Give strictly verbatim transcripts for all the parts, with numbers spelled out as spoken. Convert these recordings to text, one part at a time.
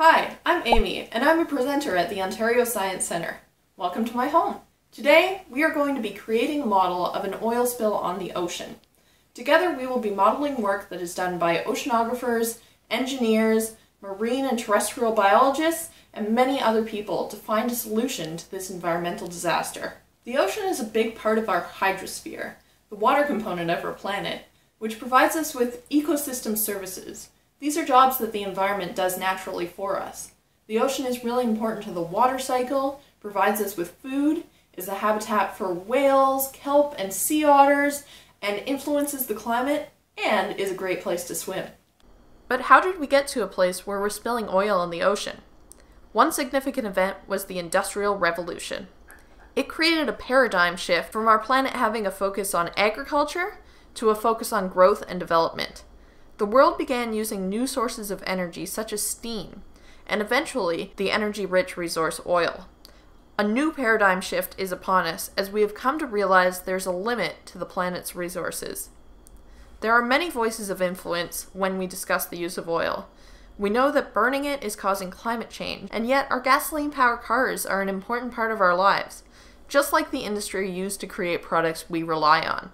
Hi, I'm Amy, and I'm a presenter at the Ontario Science Centre. Welcome to my home. Today, we are going to be creating a model of an oil spill on the ocean. Together, we will be modeling work that is done by oceanographers, engineers, marine and terrestrial biologists, and many other people to find a solution to this environmental disaster. The ocean is a big part of our hydrosphere, the water component of our planet, which provides us with ecosystem services. These are jobs that the environment does naturally for us. The ocean is really important to the water cycle, provides us with food, is a habitat for whales, kelp, and sea otters, and influences the climate, and is a great place to swim. But how did we get to a place where we're spilling oil in the ocean? One significant event was the Industrial Revolution. It created a paradigm shift from our planet having a focus on agriculture to a focus on growth and development. The world began using new sources of energy such as steam, and eventually the energy-rich resource oil. A new paradigm shift is upon us as we have come to realize there's a limit to the planet's resources. There are many voices of influence when we discuss the use of oil. We know that burning it is causing climate change, and yet our gasoline-powered cars are an important part of our lives, just like the industry used to create products we rely on.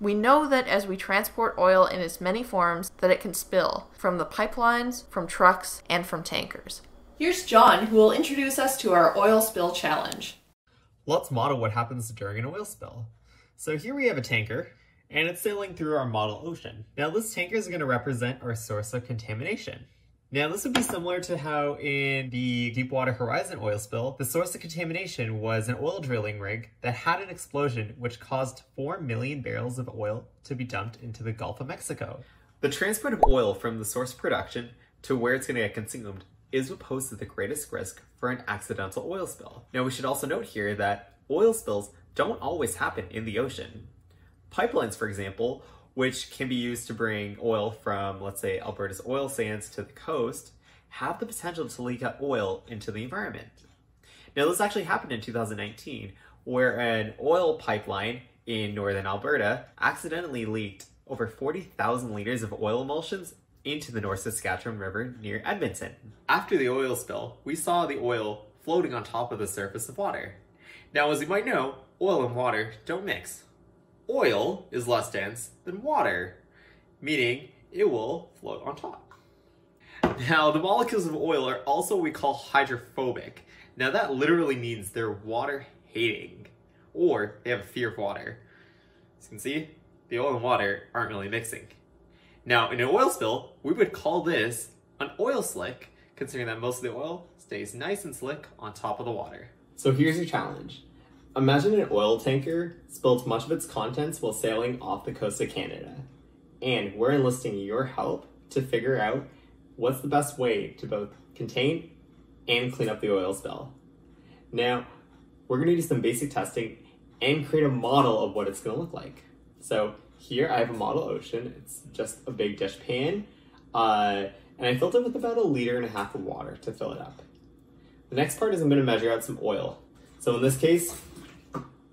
We know that as we transport oil in its many forms, that it can spill from the pipelines, from trucks, and from tankers. Here's John, who will introduce us to our oil spill challenge. Let's model what happens during an oil spill. So here we have a tanker, and it's sailing through our model ocean. Now this tanker is going to represent our source of contamination. Now this would be similar to how in the Deepwater Horizon oil spill, the source of contamination was an oil drilling rig that had an explosion which caused four million barrels of oil to be dumped into the Gulf of Mexico. The transport of oil from the source production to where it's going to get consumed is what poses the greatest risk for an accidental oil spill. Now we should also note here that oil spills don't always happen in the ocean. Pipelines, for example, which can be used to bring oil from, let's say, Alberta's oil sands to the coast, have the potential to leak out oil into the environment. Now, this actually happened in two thousand nineteen, where an oil pipeline in northern Alberta accidentally leaked over forty thousand liters of oil emulsions into the North Saskatchewan River near Edmonton. After the oil spill, we saw the oil floating on top of the surface of water. Now, as you might know, oil and water don't mix. Oil is less dense than water, meaning it will float on top. Now, the molecules of oil are also what we call hydrophobic. Now, that literally means they're water-hating, or they have a fear of water. As you can see, the oil and water aren't really mixing. Now, in an oil spill, we would call this an oil slick, considering that most of the oil stays nice and slick on top of the water. So here's your challenge. Imagine an oil tanker spilled much of its contents while sailing off the coast of Canada. And we're enlisting your help to figure out what's the best way to both contain and clean up the oil spill. Now, we're going to do some basic testing and create a model of what it's going to look like. So here I have a model ocean. It's just a big dishpan. Uh, and I filled it with about a liter and a half of water to fill it up. The next part is I'm going to measure out some oil. So in this case,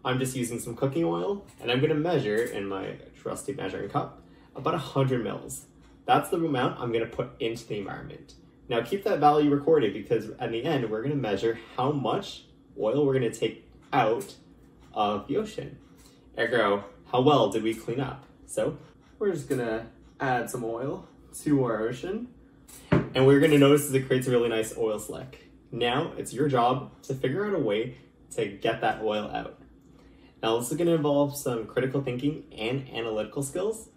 I'm just using some cooking oil, and I'm going to measure in my trusty measuring cup about one hundred mils. That's the amount I'm going to put into the environment. Now keep that value recorded, because at the end we're going to measure how much oil we're going to take out of the ocean. Ergo, how well did we clean up? So we're just going to add some oil to our ocean, and we're going to notice that it creates a really nice oil slick. Now it's your job to figure out a way to get that oil out. Now this is going to involve some critical thinking and analytical skills,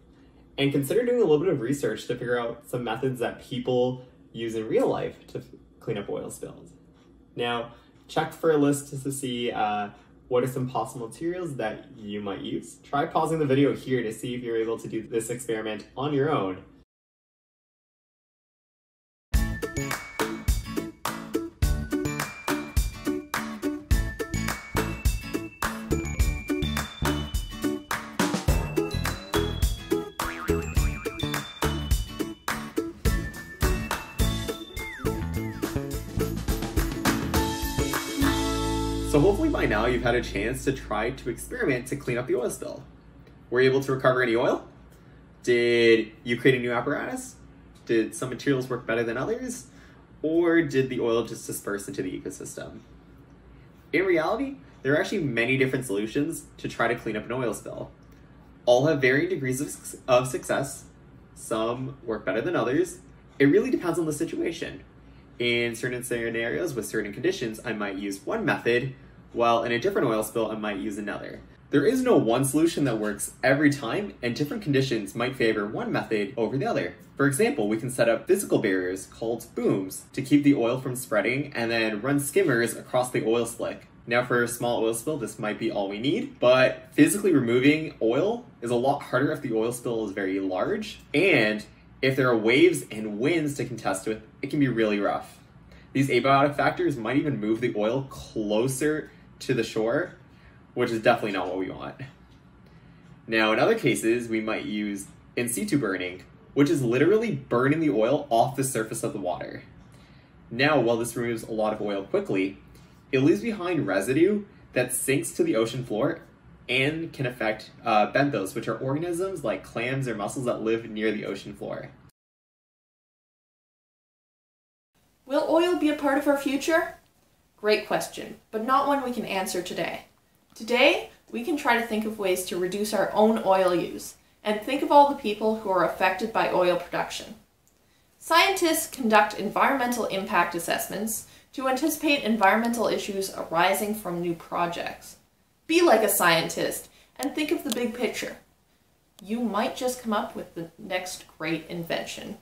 and consider doing a little bit of research to figure out some methods that people use in real life to clean up oil spills. Now check for a list to see uh, what are some possible materials that you might use. Try pausing the video here to see if you're able to do this experiment on your own. So hopefully by now you've had a chance to try to experiment to clean up the oil spill. Were you able to recover any oil? Did you create a new apparatus? Did some materials work better than others? or did the oil just disperse into the ecosystem? In reality, there are actually many different solutions to try to clean up an oil spill. All have varying degrees of, of success. Some work better than others. It really depends on the situation. In certain scenarios with certain conditions, I might use one method, while in a different oil spill, I might use another. There is no one solution that works every time, and different conditions might favor one method over the other. For example, we can set up physical barriers called booms to keep the oil from spreading and then run skimmers across the oil slick. Now for a small oil spill, this might be all we need, but physically removing oil is a lot harder if the oil spill is very large, and if there are waves and winds to contest with, it can be really rough. These abiotic factors might even move the oil closer to the shore, which is definitely not what we want. Now, in other cases, we might use in situ burning, which is literally burning the oil off the surface of the water. Now, while this removes a lot of oil quickly, it leaves behind residue that sinks to the ocean floor and can affect uh, benthos, which are organisms like clams or mussels that live near the ocean floor. Will oil be a part of our future? Great question, but not one we can answer today. Today, we can try to think of ways to reduce our own oil use, and think of all the people who are affected by oil production. Scientists conduct environmental impact assessments to anticipate environmental issues arising from new projects. Be like a scientist, and think of the big picture. You might just come up with the next great invention.